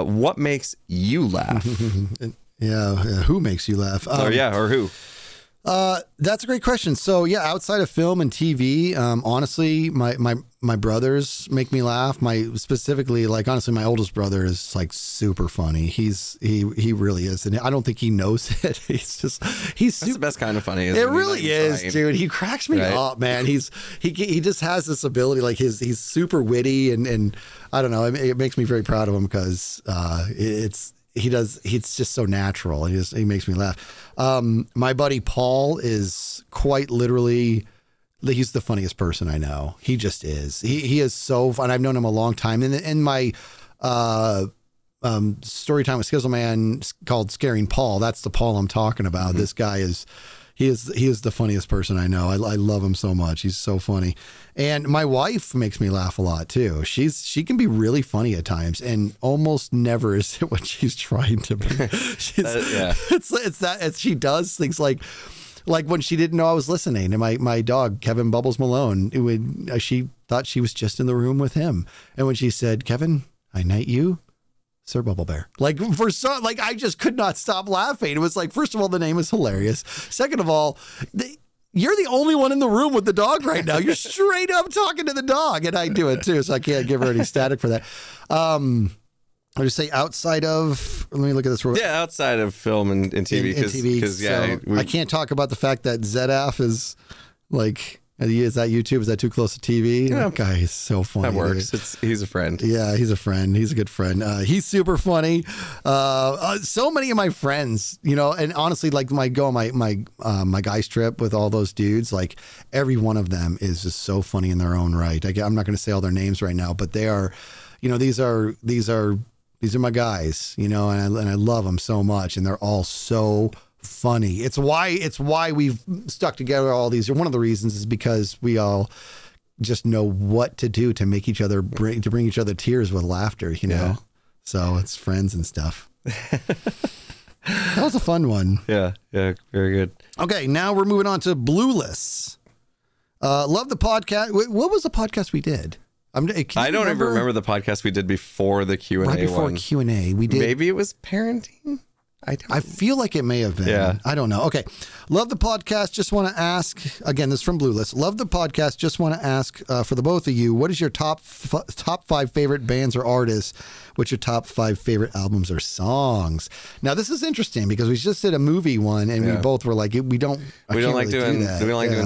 what makes you laugh? Who makes you laugh? Or who? That's a great question. So yeah, outside of film and TV, honestly, my brothers make me laugh. My oldest brother is like super funny. He really is. And I don't think he knows it. That's the best kind of funny. It really is, dude. He cracks me up, man. He just has this ability. Like he's super witty and I don't know. It makes me very proud of him because, he does. It's just so natural. He makes me laugh. My buddy Paul is quite literally, he's the funniest person I know. He just is. He is so fun. I've known him a long time. And in my story time with Skizzleman called Scaring Paul, that's the Paul I'm talking about. Mm-hmm. This guy is, he is the funniest person I know. I love him so much. He's so funny. And my wife makes me laugh a lot too. She can be really funny at times, and almost never is it what she's trying to be. She does things like when she didn't know I was listening, and my dog, Kevin Bubbles Malone, she thought she was just in the room with him. And when she said, "Kevin, I knight you, Sir Bubble Bear," I just could not stop laughing. It was like, first of all, the name is hilarious. Second of all, you're the only one in the room with the dog right now. You're straight up talking to the dog, and I do it too, so I can't give her any static for that. I'll just say outside of, let me look at this. Yeah, outside of film and TV. Because yeah, so I can't talk about the fact that Zedaf is like, is that YouTube? Is that too close to TV? Yeah. That guy is so funny. That works. He's a friend. Yeah, he's a friend. He's a good friend. He's super funny. So many of my friends, you know, and honestly, like my guys trip with all those dudes, like every one of them is just so funny in their own right. I'm not going to say all their names right now, but they are, you know, these are my guys, you know, and I love them so much, and they're all so funny. It's why we've stuck together all these. One of the reasons is because we all just know what to do to make each other bring each other tears with laughter, you know. Yeah. So it's friends and stuff. That was a fun one. Yeah, very good. Okay, now we're moving on to Blue Lists. Love the podcast. What was the podcast we did? I don't even remember the podcast we did before the Q&A one. Right before Q&A, we did. Maybe it was parenting. I feel like it may have been. Yeah. I don't know. Okay. Love the podcast. Just want to ask, again, this is from Blue List. Love the podcast. Just want to ask for the both of you, what is your top 5 favorite bands or artists? What's your top 5 favorite albums or songs? Now, this is interesting because we just did a movie one, and we both were like, we don't like doing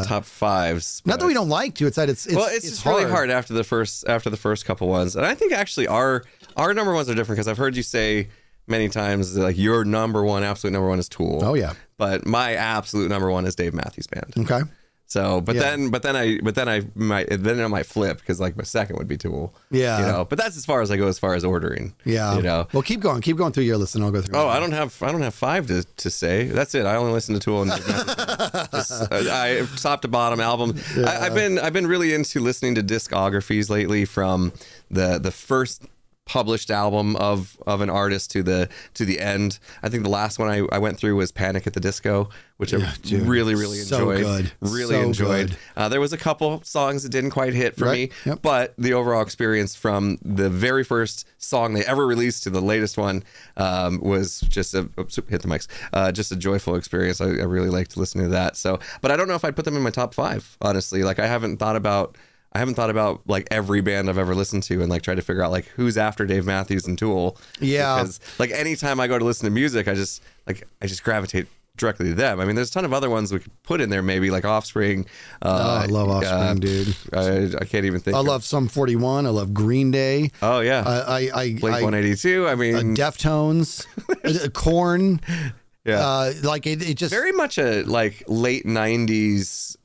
top 5s. Not that we don't like to. It's that it's just hard. Really hard after the first couple ones. And I think actually our number ones are different, because I've heard you say many times, like, your absolute number one is Tool. Oh yeah. But my absolute number one is Dave Matthews Band. Okay. So, but then I might flip, because like my second would be Tool. Yeah. You know, but that's as far as ordering. Yeah. You know. Well, keep going through your list, and I'll go through. Oh, I don't have 5 to say. That's it. I only listen to Tool and Dave Matthews Band. I top to bottom album. Yeah. I've been really into listening to discographies lately, from the first published album of an artist to the end. I think the last one I went through was Panic at the Disco, which I really enjoyed. There was a couple songs that didn't quite hit for me, but the overall experience from the very first song they ever released to the latest one was just a just a joyful experience. I really liked listening to that. So, but I don't know if I'd put them in my top 5, honestly. Like, I haven't thought about like every band I've ever listened to, and like try to figure out like who's after Dave Matthews and Tool. Yeah. Because like anytime I go to listen to music, I just gravitate directly to them. I mean, there's a ton of other ones we could put in there, maybe like Offspring. Oh, I love Offspring, dude. I can't even think. I love Sum 41. I love Green Day. Oh yeah. Blink-182. I mean, Deftones, Korn. Yeah. Like it just very much a like late 90s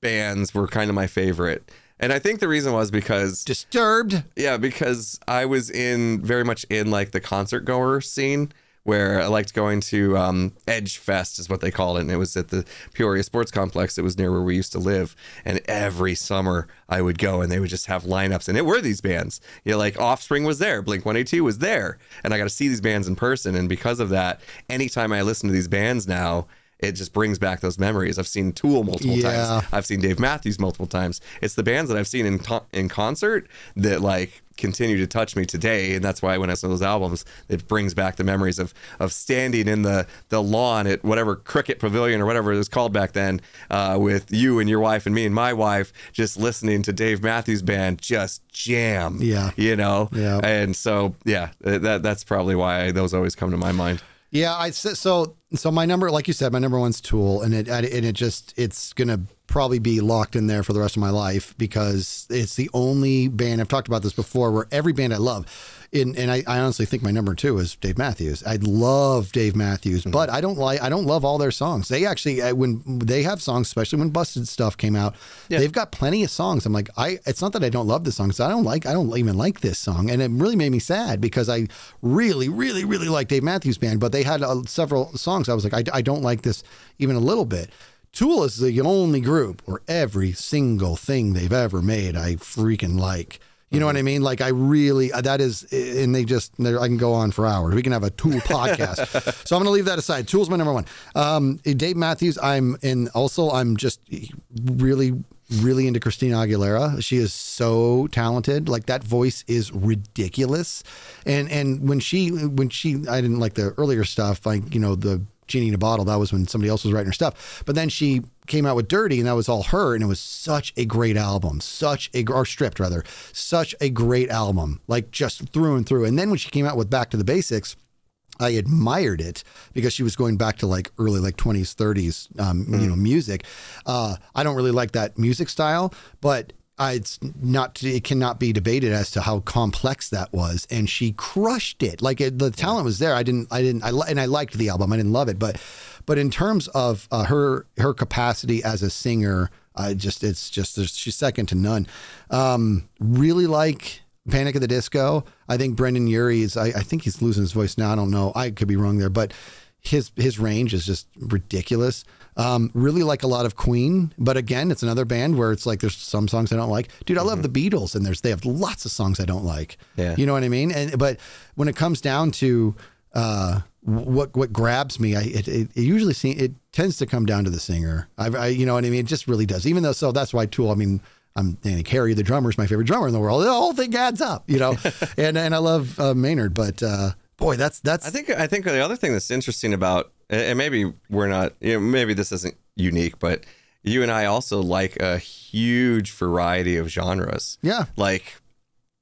bands were kind of my favorite. And I think the reason was because Disturbed. Yeah, because I was very much in like the concert goer scene, where I liked going to Edge Fest is what they called it. And it was at the Peoria Sports Complex. It was near where we used to live. And every summer I would go, and they would just have lineups, and it were these bands. You know, like Offspring was there, Blink-182 was there. And I got to see these bands in person. And because of that, anytime I listen to these bands now, it just brings back those memories. I've seen Tool multiple times. I've seen Dave Matthews multiple times. It's the bands that I've seen in concert that like continue to touch me today, and that's why when I listen to those albums, it brings back the memories of standing in the lawn at whatever cricket pavilion or whatever it was called back then, with you and your wife and me and my wife, just listening to Dave Matthews Band just jam. Yeah, you know. Yeah. And so yeah, that's probably why those always come to my mind. Yeah, I so So my number, like you said, my number one's Tool, and it just, it's gonna probably be locked in there for the rest of my life, because it's the only band, I've talked about this before, where every band I love, and I honestly think my number two is Dave Matthews. I love Dave Matthews, mm-hmm. but I don't love all their songs. They actually, when they have songs, especially when Busted Stuff came out, yeah. they've got plenty of songs. I'm like, it's not that I don't love the songs. I don't even like this song. And it really made me sad, because I really, really, really like Dave Matthews Band, but they had several songs I was like, I don't like this even a little bit. Tool is the only group where every single thing they've ever made I freaking like. You know what I mean? Like, I really, that is, and they just, I can go on for hours. We can have a Tool podcast. So I'm going to leave that aside. Tool's my number one. Dave Matthews, I'm just really, really into Christina Aguilera. She is so talented. Like, that voice is ridiculous. And when she, I didn't like the earlier stuff, like, you know, the Genie in a Bottle, that was when somebody else was writing her stuff. But then she came out with Dirty, and that was all her, and it was such a great album, or Stripped rather, such a great album, like just through and through. And then when she came out with Back to the Basics, I admired it because she was going back to like early, like 20s, 30s, you know, music. I don't really like that music style, but it cannot be debated as to how complex that was, and she crushed it. Like, the talent was there. I liked the album. I didn't love it, but in terms of her capacity as a singer, she's second to none. Really like Panic at the Disco. I think Brendan Urie is. I think he's losing his voice now. I don't know. I could be wrong there, but his range is just ridiculous. Really like a lot of Queen, but again, it's another band where it's like, there's some songs I don't like. Dude, I love the Beatles, and they have lots of songs I don't like. Yeah. You know what I mean? But when it comes down to what grabs me, it tends to come down to the singer. You know what I mean? It just really does. Even though, so that's why Tool, I mean, I'm Danny Carey, the drummer, is my favorite drummer in the world. The whole thing adds up, you know? and I love Maynard, but boy, that's. I think the other thing that's interesting about, and maybe we're not, you know, maybe this isn't unique, but you and I also like a huge variety of genres. Yeah. Like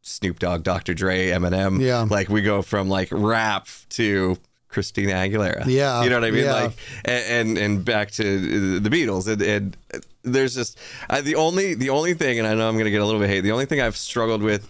Snoop Dogg, Dr. Dre, Eminem. Yeah. Like, we go from like rap to Christina Aguilera. Yeah. You know what I mean? Yeah. Like, and back to the Beatles. And there's just, the only thing, and I know I'm going to get a little bit hate, the only thing I've struggled with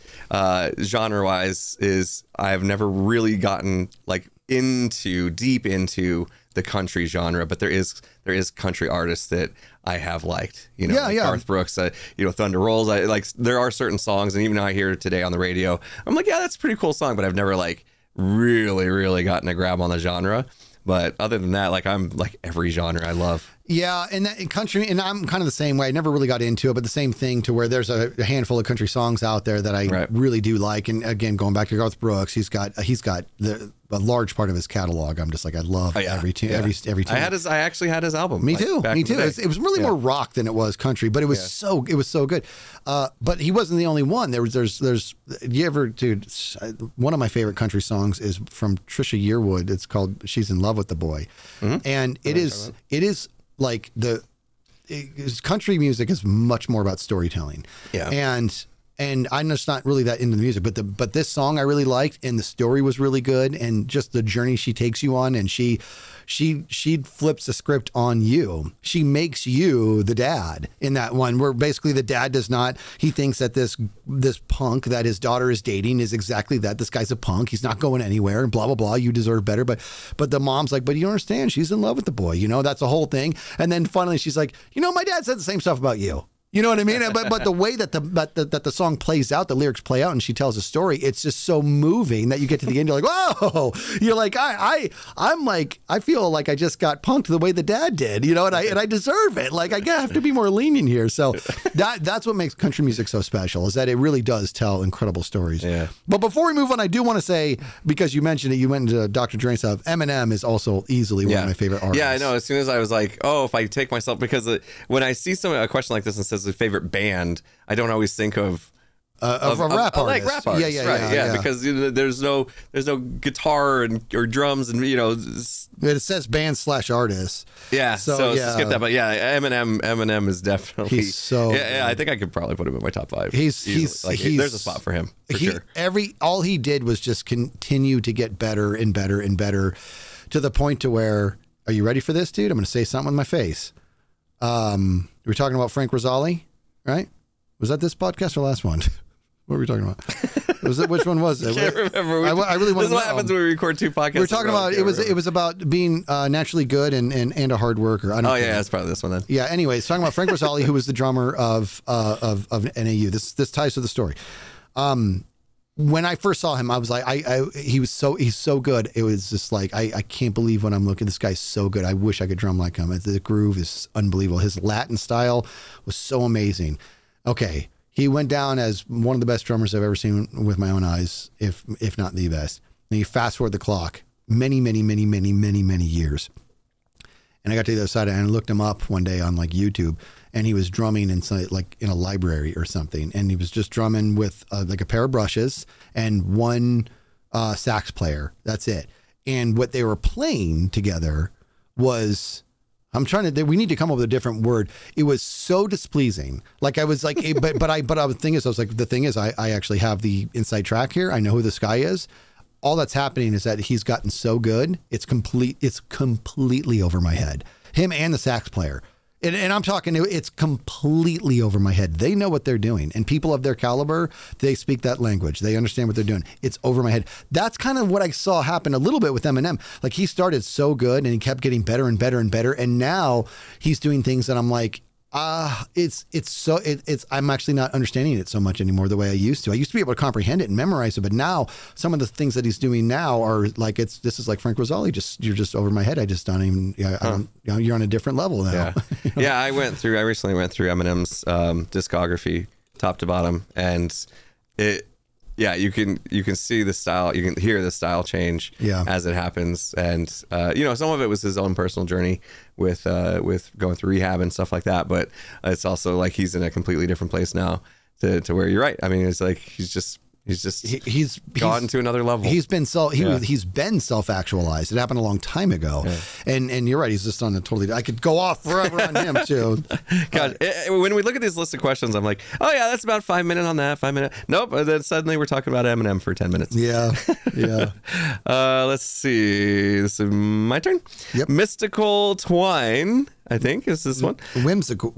genre-wise is I've never really gotten like deep into the country genre, but there is country artists that I have liked, you know, yeah, like yeah. Garth Brooks, you know, Thunder Rolls. I like, there are certain songs, and even though I hear it today on the radio, I'm like, yeah, that's a pretty cool song, but I've never like really, really gotten a grab on the genre. But other than that, like, I'm like every genre I love. Yeah, and that in country, and I'm kind of the same way. I never really got into it, but the same thing to where there's a handful of country songs out there that I really do like. And again, going back to Garth Brooks, he's got a large part of his catalog. I'm just like, I love every tune. Yeah. Every tune. I actually had his album. Me too. Me too. It was really more rock than it was country, but it was so good. But he wasn't the only one. There's you ever, dude? One of my favorite country songs is from Trisha Yearwood. It's called "She's in Love with the Boy," and it is. Like, country music is much more about storytelling. Yeah. And I'm just not really that into the music, but this song I really liked, and the story was really good, and just the journey she takes you on, and she flips the script on you. She makes you the dad in that one, where basically the dad does not, he thinks that this punk that his daughter is dating is exactly that. This guy's a punk. He's not going anywhere, and blah, blah, blah. You deserve better. But the mom's like, but you don't understand. She's in love with the boy. You know, that's the whole thing. And then finally she's like, you know, my dad said the same stuff about you. You know what I mean? But the way that the song plays out, the lyrics play out, and she tells a story, it's just so moving that you get to the end, you're like, whoa! You're like, I'm like, I feel like I just got punked the way the dad did, you know, and I deserve it. Like, I have to be more lenient here. So that's what makes country music so special, is that it really does tell incredible stories. Yeah. But before we move on, I do want to say, because you mentioned it, you went into Dr. Dre stuff. Eminem is also easily one of my favorite artists. Yeah, I know. As soon as I was like, oh, if I take myself, because when I see a question like this and says a favorite band, I don't always think of a rap artist. Like rap artists, right, because, you know, there's no guitar or drums, and, you know, it says band / artists. Yeah, so skip that. But yeah, Eminem is definitely, he's so yeah. I think I could probably put him in my top 5. He's there's a spot for him for sure. All he did was just continue to get better and better and better, to the point to where Are you ready for this, dude? I'm going to say something with my face. We're talking about Frank Rosali, right? Was that this podcast or last one? What were we talking about? Was it, which one was it? Can't remember. I really want to know. This is what happens when we record two podcasts. We're talking about it was about being naturally good and a hard worker. I don't know. That's probably this one then. Yeah. Anyways, talking about Frank Rosali, who was the drummer of NAU. This ties to the story. When I first saw him, I was like, he's so good. It was just like, I can't believe when I'm looking. This guy's so good. I wish I could drum like him. The groove is unbelievable. His Latin style was so amazing. Okay. He went down as one of the best drummers I've ever seen with my own eyes, if not the best. Then you fast forward the clock many, many, many, many, many, many years. And I got to the other side and I looked him up one day on like YouTube, and he was drumming inside, like in a library or something. And he was just drumming with like a pair of brushes and one sax player. That's it. And what they were playing together was... we need to come up with a different word. It was so displeasing. Like I was like, the thing is, I actually have the inside track here. I know who this guy is. All that's happening is that he's gotten so good. It's completely over my head. Him and the sax player. And I'm talking, it's completely over my head. They know what they're doing. And people of their caliber, they speak that language. They understand what they're doing. It's over my head. That's kind of what I saw happen a little bit with Eminem. Like he started so good and he kept getting better and better and better. And now he's doing things that I'm like, I'm actually not understanding it so much anymore the way I used to. I used to be able to comprehend it and memorize it, but now some of the things that he's doing now are like, this is like Frank Rosali, you're just over my head. I just don't even, you're on a different level now. Yeah. You know? Yeah. I recently went through Eminem's discography top to bottom, and you can see the style, you can hear the style change as it happens. And, you know, some of it was his own personal journey with going through rehab and stuff like that. But it's also like, he's in a completely different place now to where you're right. I mean, it's like, he's gone to another level. He's been self-actualized. It happened a long time ago. Yeah. And you're right. He's just on a totally, I could go off forever on him too. God, when we look at these list of questions, I'm like, oh yeah, that's about 5 minutes on that, 5 minutes. Nope. And then suddenly we're talking about Eminem for 10 minutes. Yeah. Yeah. Let's see. This is my turn. Yep. Mystical Twine, I think, is this one. Whimsical.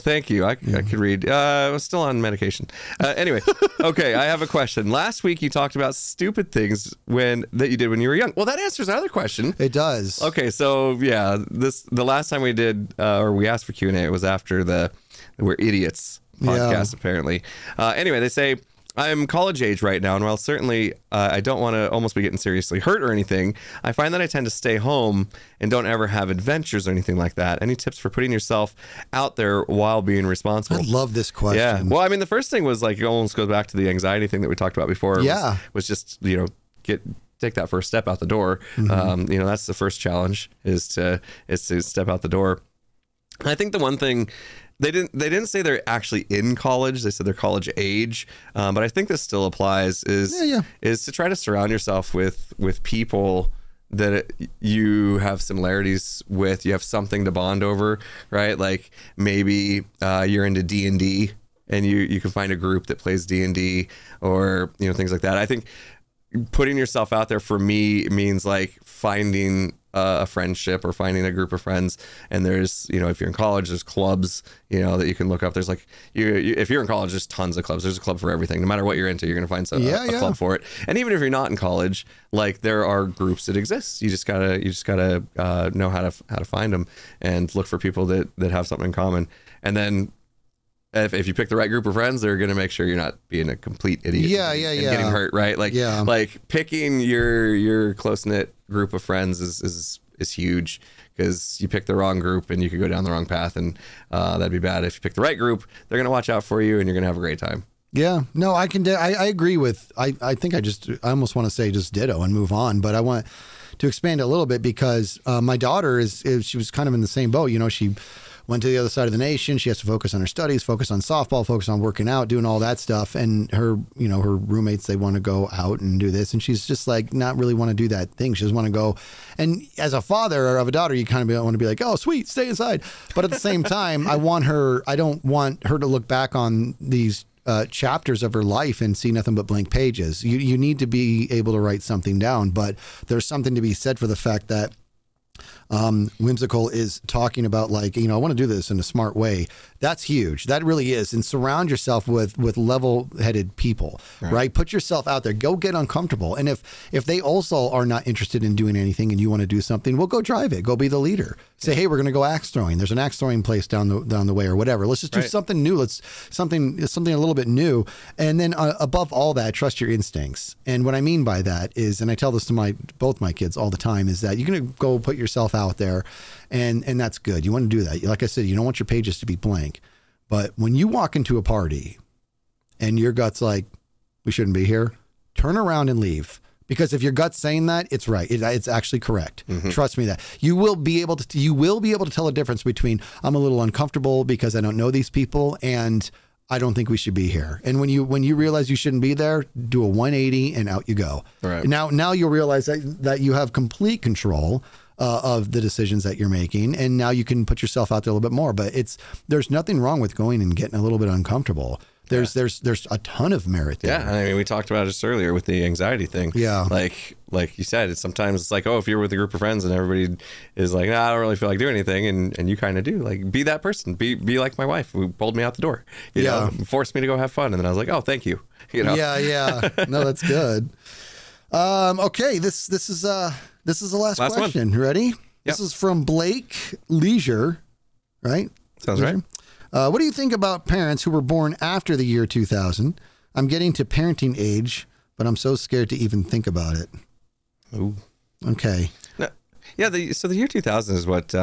Thank you. I could read. I was still on medication. Anyway. Okay, I have a question. Last week you talked about stupid things that you did when you were young. Well, that answers another question. It does. Okay, so yeah, the last time we did or we asked for Q&A, it was after the We're Idiots podcast, apparently. Anyway, they say, I'm college age right now, and while certainly I don't want to almost be getting seriously hurt or anything, I find that I tend to stay home and don't ever have adventures or anything like that. Any tips for putting yourself out there while being responsible? I love this question. Yeah. Well, I mean, the first thing was like, it almost goes back to the anxiety thing that we talked about before. Yeah. Was just, you know, take that first step out the door. Mm-hmm. You know, that's the first challenge is to step out the door. And I think the one thing... They didn't say they're actually in college. They said they're college age, but I think this still applies. Is to try to surround yourself with people that you have similarities with. You have something to bond over, right? Like maybe you're into D&D, and you can find a group that plays D&D, or you know, things like that. I think putting yourself out there for me means like finding a friendship or finding a group of friends. And there's, you know, if you're in college, there's clubs, you know, that you can look up. There's like, if you're in college, there's tons of clubs. There's a club for everything. No matter what you're into, you're going to find a club for it. And even if you're not in college, like there are groups that exist. You just gotta know how to find them and look for people that have something in common. And then if you pick the right group of friends, they're going to make sure you're not being a complete idiot. And getting hurt, right? Like, like picking your close-knit group of friends is huge, because you pick the wrong group and you could go down the wrong path, and that'd be bad. If you pick the right group, they're going to watch out for you and you're going to have a great time. Yeah, no, I agree with, I almost want to say just ditto and move on, but I want to expand a little bit, because my daughter she was kind of in the same boat. You know, she went to the other side of the nation. She has to focus on her studies, focus on softball, focus on working out, doing all that stuff. And her, you know, her roommates, they want to go out and do this. And she's just like, not really want to do that thing. She just want to go. And as a father of a daughter, you kind of want to be like, oh, sweet, stay inside. But at the same time, I don't want her to look back on these chapters of her life and see nothing but blank pages. You need to be able to write something down, but there's something to be said for the fact that Whimsical is talking about, like, you know, I want to do this in a smart way. That's huge. That really is. And surround yourself with level-headed people, right? Put yourself out there. Go get uncomfortable. And if they also are not interested in doing anything and you want to do something, well, go drive it. Go be the leader. Say, hey, we're going to go axe throwing. There's an axe throwing place down the way or whatever. Let's just do something new. Let's something a little bit new. And then above all that, trust your instincts. And what I mean by that is, and I tell this to both my kids all the time, is that you're going to go put yourself out there, and that's good. You want to do that. Like I said, you don't want your pages to be blank. But when you walk into a party and your gut's like, we shouldn't be here, turn around and leave. Because if your gut's saying that, it's right. It's actually correct. Mm-hmm. Trust me that. You will be able to tell a difference between I'm a little uncomfortable because I don't know these people and I don't think we should be here. And when you realize you shouldn't be there, do a 180 and out you go. Right. Now you'll realize that you have complete control of the decisions that you're making, and now you can put yourself out there a little bit more. But there's nothing wrong with going and getting a little bit uncomfortable. There's a ton of merit there. Yeah, I mean, we talked about it just earlier with the anxiety thing. Yeah, like you said, sometimes it's like, oh, if you're with a group of friends and everybody is like, nah, I don't really feel like doing anything, and you kind of do. Like, be that person. Be like my wife who pulled me out the door. You know, forced me to go have fun, and then I was like, oh, thank you. You know. Yeah, yeah. No, that's good. Okay, this is the last question. One. Ready? Yep. This is from Blake Leisure, right? Sounds Leisure. Right. What do you think about parents who were born after the year 2000? I'm getting to parenting age, but I'm so scared to even think about it. Ooh. Okay. No, yeah. So the year 2000 is what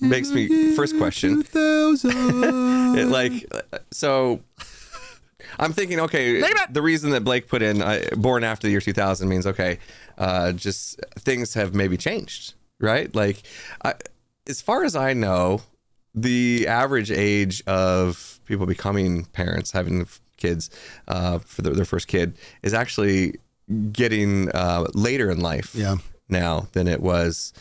makes me first question. 2000. So. I'm thinking, okay, the reason that Blake put in born after the year 2000 means, okay, just things have maybe changed, right? Like, as far as I know, the average age of people becoming parents, having kids for their first kid, is actually getting later in life now than it was,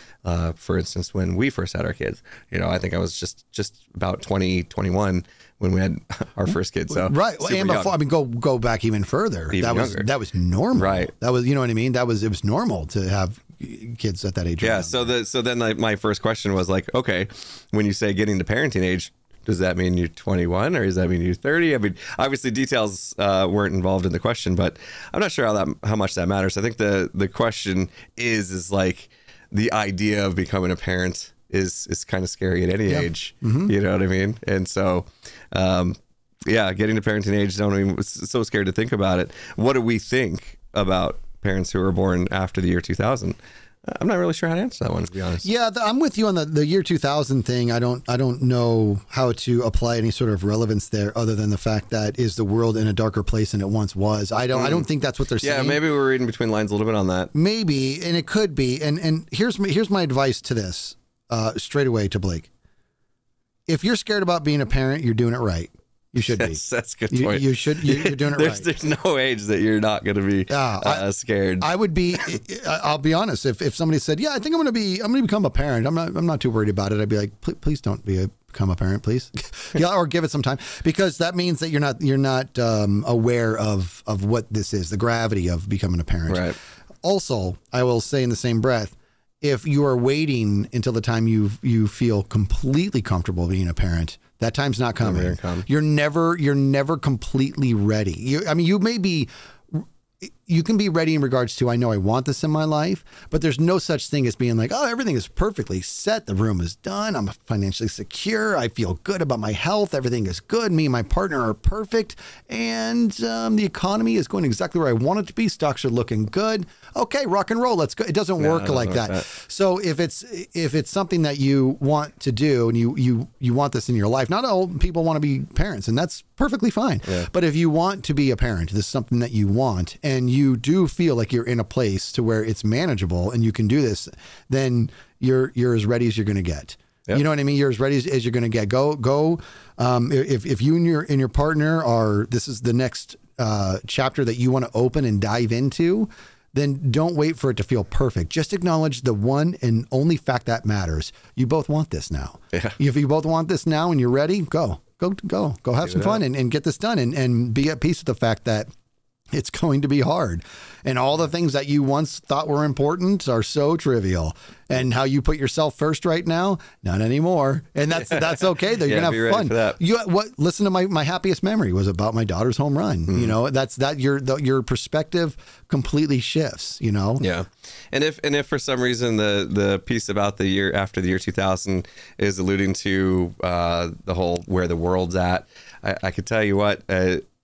for instance, when we first had our kids. You know, I think I was just about 20, 21 when we had our first kid. So right, and before, I mean, go back even further. Even that was normal. Right. That was, you know what I mean. It was normal to have kids at that age. Yeah. So then like my first question was like, okay, when you say getting to parenting age, does that mean you're 21 or does that mean you're 30? I mean, obviously details weren't involved in the question, but I'm not sure how much that matters. I think the question is like the idea of becoming a parent is kind of scary at any age. Mm-hmm. You know what I mean? And so, yeah, getting to parenting age, so scared to think about it. What do we think about parents who were born after the year 2000? I'm not really sure how to answer that one, to be honest. Yeah, I'm with you on the year 2000 thing. I don't know how to apply any sort of relevance there, other than the fact that is the world in a darker place than it once was. I don't think that's what they're saying. Yeah, maybe we're reading between lines a little bit on that. Maybe, and it could be. And here's my advice to this straight away to Blake. If you're scared about being a parent, you're doing it right. You should be. That's a good point. You're doing it right. There's no age that you're not going to be scared. I would be. I'll be honest. If somebody said, "Yeah, I think I'm going to become a parent. I'm not too worried about it," I'd be like, "Please don't become a parent, please." Yeah, or give it some time, because that means that you're not aware of what this is, the gravity of becoming a parent. Right. Also, I will say in the same breath, if you are waiting until the time you feel completely comfortable being a parent, that time's not coming. You're never completely ready. You can be ready in regards to, I know I want this in my life, but there's no such thing as being like, oh, everything is perfectly set. The room is done. I'm financially secure. I feel good about my health. Everything is good. Me and my partner are perfect. And the economy is going exactly where I want it to be. Stocks are looking good. Okay, rock and roll. Let's go. It doesn't work like that. So if it's something that you want to do and you want this in your life, not all people want to be parents, and that's perfectly fine. Yeah. But if you want to be a parent, this is something that you want, and you do feel like you're in a place to where it's manageable and you can do this, then you're as ready as you're going to get. Yep. You know what I mean? You're as ready as you're going to get. Go. If you and your partner are, this is the next chapter that you want to open and dive into, then don't wait for it to feel perfect. Just acknowledge the one and only fact that matters. You both want this now. Yeah. If you both want this now and you're ready, go have some fun and get this done and be at peace with the fact that It's going to be hard. And all the things that you once thought were important are so trivial. And how you put yourself first right now, not anymore. And that's okay, though. You're gonna have fun. For that. Listen to my happiest memory was about my daughter's home run. Mm. You know, your perspective completely shifts, you know? Yeah. And if for some reason the piece about the year after the year 2000 is alluding to the whole where the world's at, I could tell you what,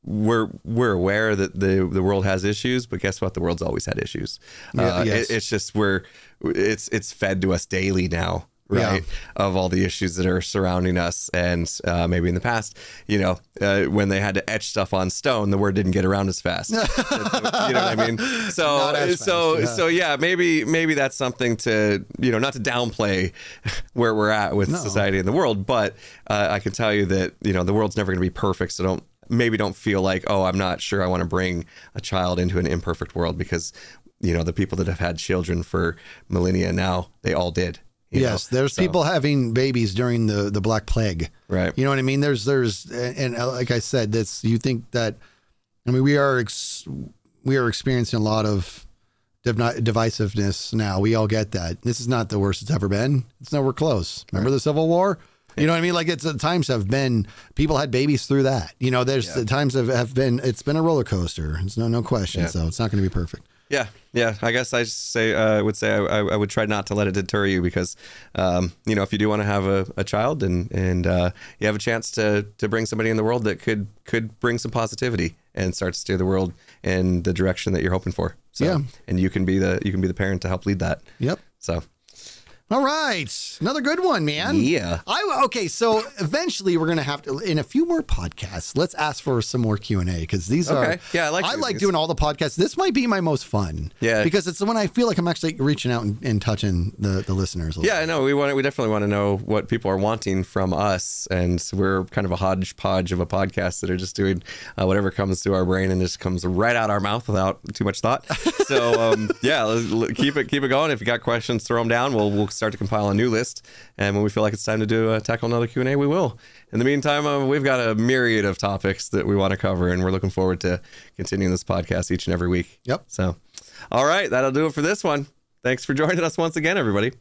we're aware that the world has issues, but guess what? The world's always had issues. It's just it's fed to us daily now, right? Yeah. Of all the issues that are surrounding us. And maybe in the past, you know, when they had to etch stuff on stone, the word didn't get around as fast. You know what I mean? So maybe that's something to, you know, not to downplay where we're at with society and the world, but I can tell you that, you know, the world's never going to be perfect. So don't feel like, oh, I'm not sure I want to bring a child into an imperfect world, because, you know, the people that have had children for millennia now, they all did. Yes, there's people having babies during the Black Plague. Right. You know what I mean? There's, and like I said, you think that, I mean, we are experiencing a lot of divisiveness now. We all get that. This is not the worst it's ever been. It's nowhere close. Remember the Civil War? You know what I mean? Like, it's the times have been, people had babies through that. You know, there's the times have been, it's been a roller coaster. It's no question. Yeah. So it's not going to be perfect. Yeah. Yeah. I guess I say, I would try not to let it deter you, because, you know, if you do want to have a child and you have a chance to bring somebody in the world that could bring some positivity and start to steer the world in the direction that you're hoping for. So, yeah. And you can be the parent to help lead that. Yep. So. All right. Another good one, man. Yeah. Okay. So eventually we're going to have to, in a few more podcasts, let's ask for some more Q&A, because these are, yeah, I like doing all the podcasts. This might be my most fun. Yeah. Because it's the one I feel like I'm actually reaching out and touching the listeners. Yeah, I know. We definitely want to know what people are wanting from us. And so we're kind of a hodgepodge of a podcast that are just doing whatever comes through our brain and just comes right out our mouth without too much thought. So yeah, let's keep it going. If you got questions, throw them down. We'll start to compile a new list, and when we feel like it's time to tackle another Q&A, we will. In the meantime, we've got a myriad of topics that we want to cover, and we're looking forward to continuing this podcast each and every week. Yep. So all right, that'll do it for this one. Thanks for joining us once again, everybody.